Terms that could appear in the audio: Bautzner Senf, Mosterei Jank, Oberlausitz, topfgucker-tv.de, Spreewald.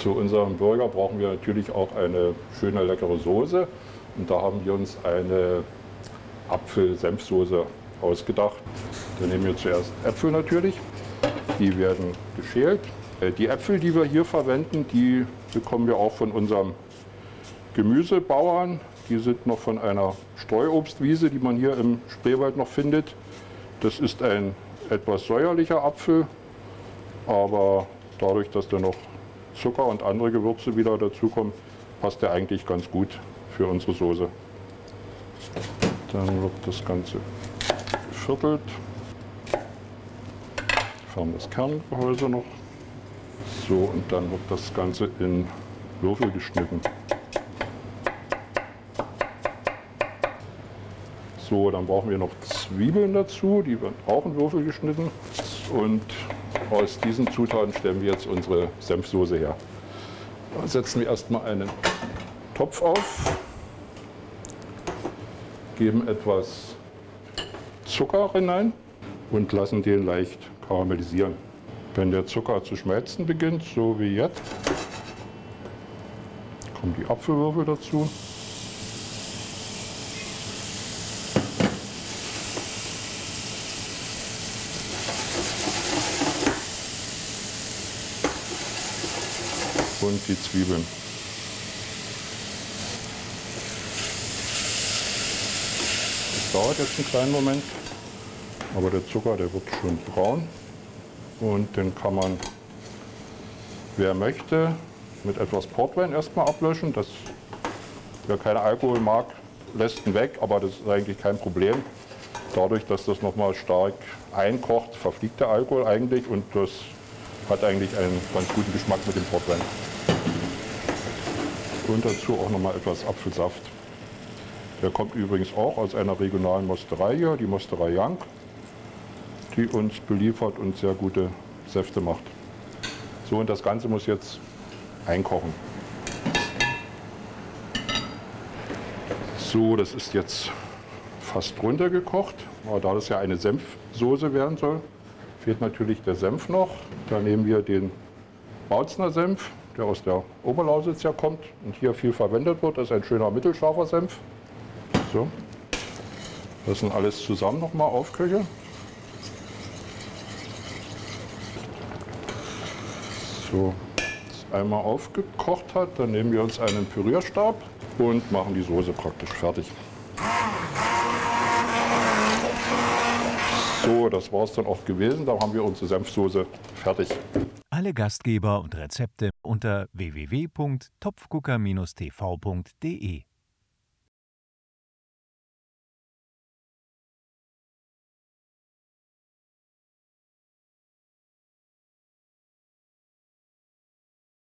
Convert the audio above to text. Zu unserem Burger brauchen wir natürlich auch eine schöne, leckere Soße. Und da haben wir uns eine Apfel-Senfsoße ausgedacht. Da nehmen wir zuerst Äpfel natürlich. Die werden geschält. Die Äpfel, die wir hier verwenden, die bekommen wir auch von unserem Gemüsebauern. Die sind noch von einer Streuobstwiese, die man hier im Spreewald noch findet. Das ist ein etwas säuerlicher Apfel, aber dadurch, dass da noch Zucker und andere Gewürze wieder dazukommen, passt der eigentlich ganz gut für unsere Soße. Dann wird das Ganze geviertelt. Wir fahren das Kerngehäuse noch. So, und dann wird das Ganze in Würfel geschnitten. So, dann brauchen wir noch Zwiebeln dazu, die werden auch in Würfel geschnitten. Und aus diesen Zutaten stellen wir jetzt unsere Senfsoße her. Da setzen wir erstmal einen Topf auf, geben etwas Zucker hinein und lassen den leicht karamellisieren. Wenn der Zucker zu schmelzen beginnt, so wie jetzt, kommen die Apfelwürfel dazu. Und die Zwiebeln. Das dauert jetzt einen kleinen Moment, aber der Zucker, der wird schon braun. Und den kann man, wer möchte, mit etwas Portwein erstmal ablöschen. Das, wer keinen Alkohol mag, lässt ihn weg, aber das ist eigentlich kein Problem. Dadurch, dass das nochmal stark einkocht, verfliegt der Alkohol eigentlich und das hat eigentlich einen ganz guten Geschmack mit dem Portwein. Und dazu auch nochmal etwas Apfelsaft. Der kommt übrigens auch aus einer regionalen Mosterei hier, die Mosterei Jank, die uns beliefert und sehr gute Säfte macht. So, und das Ganze muss jetzt einkochen. So, das ist jetzt fast runtergekocht, aber da das ja eine Senfsoße werden soll, fehlt natürlich der Senf noch. Da nehmen wir den Bautzner Senf, der aus der Oberlausitz ja kommt und hier viel verwendet wird. Das ist ein schöner mittelscharfer Senf. So, lassen alles zusammen nochmal aufköcheln. So, das einmal aufgekocht hat, dann nehmen wir uns einen Pürierstab und machen die Soße praktisch fertig. So, das war es dann auch gewesen. Da haben wir unsere Senfsoße fertig. Alle Gastgeber und Rezepte unter www.topfgucker-tv.de